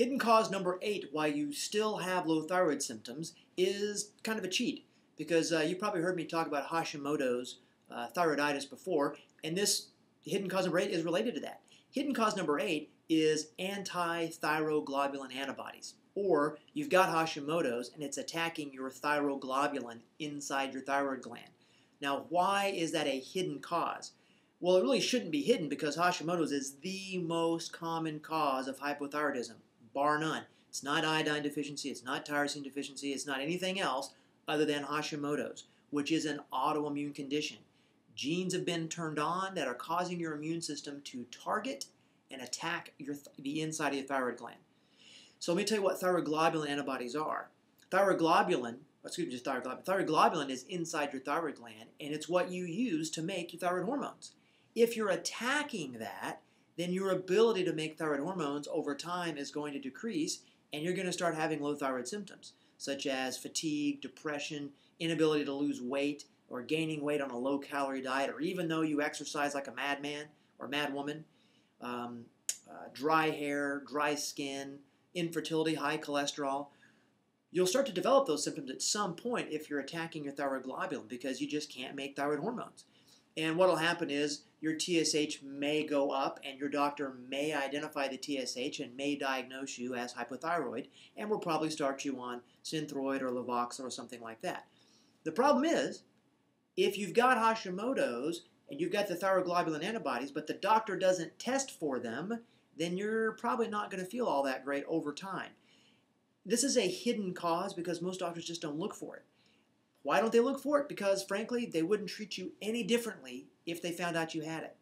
Hidden cause number 8 why you still have low thyroid symptoms is kind of a cheat, because you probably heard me talk about Hashimoto's thyroiditis before, and this hidden cause number 8 is related to that. Hidden cause number 8 is anti-thyroglobulin antibodies, or you've got Hashimoto's and it's attacking your thyroglobulin inside your thyroid gland. Now, why is that a hidden cause? Well, it really shouldn't be hidden, because Hashimoto's is the most common cause of hypothyroidism, bar none. It's not iodine deficiency, it's not tyrosine deficiency, it's not anything else other than Hashimoto's, which is an autoimmune condition. Genes have been turned on that are causing your immune system to target and attack the inside of your thyroid gland. So let me tell you what thyroglobulin antibodies are. Thyroglobulin is inside your thyroid gland, and it's what you use to make your thyroid hormones. If you're attacking that, then your ability to make thyroid hormones over time is going to decrease, and you're going to start having low thyroid symptoms, such as fatigue, depression, inability to lose weight, or gaining weight on a low-calorie diet, or even though you exercise like a madman or madwoman, dry hair, dry skin, infertility, high cholesterol. You'll start to develop those symptoms at some point if you're attacking your thyroglobulin, because you just can't make thyroid hormones. And what will happen is your TSH may go up, and your doctor may identify the TSH and may diagnose you as hypothyroid, and will probably start you on Synthroid or Levox or something like that. The problem is, if you've got Hashimoto's and you've got the thyroglobulin antibodies, but the doctor doesn't test for them, then you're probably not going to feel all that great over time. This is a hidden cause because most doctors just don't look for it. Why don't they look for it? Because, frankly, they wouldn't treat you any differently if they found out you had it.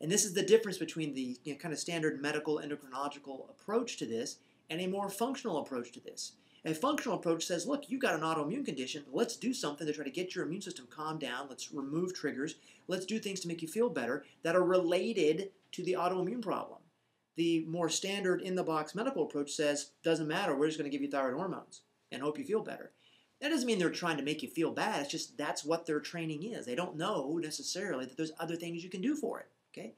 And this is the difference between the kind of standard medical endocrinological approach to this and a more functional approach to this. A functional approach says, look, you've got an autoimmune condition. Let's do something to try to get your immune system calmed down. Let's remove triggers. Let's do things to make you feel better that are related to the autoimmune problem. The more standard in-the-box medical approach says, doesn't matter, we're just going to give you thyroid hormones and hope you feel better. That doesn't mean they're trying to make you feel bad. It's just that's what their training is. They don't know necessarily that there's other things you can do for it. Okay,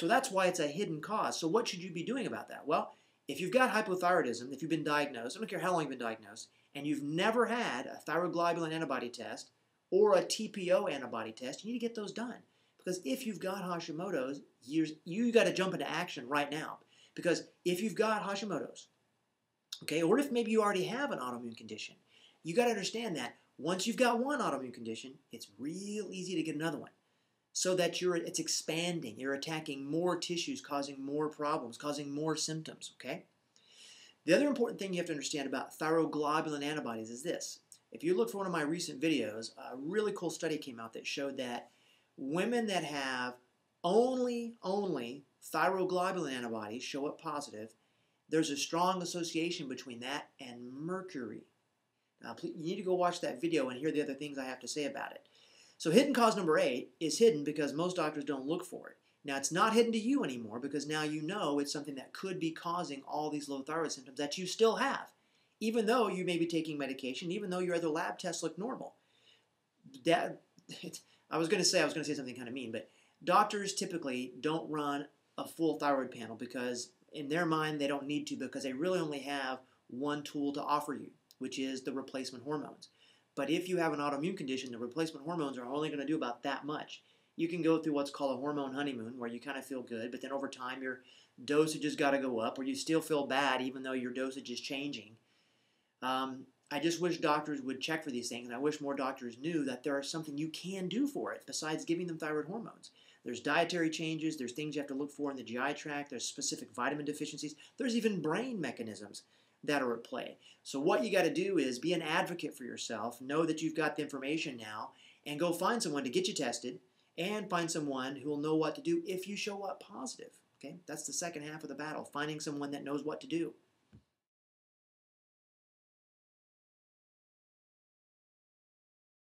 so that's why it's a hidden cause. So what should you be doing about that? Well, if you've got hypothyroidism, if you've been diagnosed, I don't care how long you've been diagnosed, and you've never had a thyroglobulin antibody test or a TPO antibody test, you need to get those done. Because if you've got Hashimoto's, you've got to jump into action right now. Because if you've got Hashimoto's, okay, or if maybe you already have an autoimmune condition, you've got to understand that once you've got one autoimmune condition, it's real easy to get another one. So that it's expanding, you're attacking more tissues, causing more problems, causing more symptoms, okay? The other important thing you have to understand about thyroglobulin antibodies is this. If you look for one of my recent videos, a really cool study came out that showed that women that have only thyroglobulin antibodies show up positive. There's a strong association between that and mercury. Now, you need to go watch that video and hear the other things I have to say about it. So hidden cause number 8 is hidden because most doctors don't look for it. Now, it's not hidden to you anymore because now you know it's something that could be causing all these low thyroid symptoms that you still have, even though you may be taking medication, even though your other lab tests look normal. I was going to say something kind of mean, but doctors typically don't run a full thyroid panel because in their mind they don't need to, because they really only have one tool to offer you, which is the replacement hormones. But if you have an autoimmune condition, the replacement hormones are only going to do about that much. You can go through what's called a hormone honeymoon, where you kind of feel good, but then over time your dosage has got to go up, or you still feel bad even though your dosage is changing. I just wish doctors would check for these things, and I wish more doctors knew that there is something you can do for it besides giving them thyroid hormones. There's dietary changes, there's things you have to look for in the GI tract, there's specific vitamin deficiencies, there's even brain mechanisms that are at play. So what you got to do is be an advocate for yourself, know that you've got the information now, and go find someone to get you tested, and find someone who will know what to do if you show up positive. Okay, that's the second half of the battle, finding someone that knows what to do.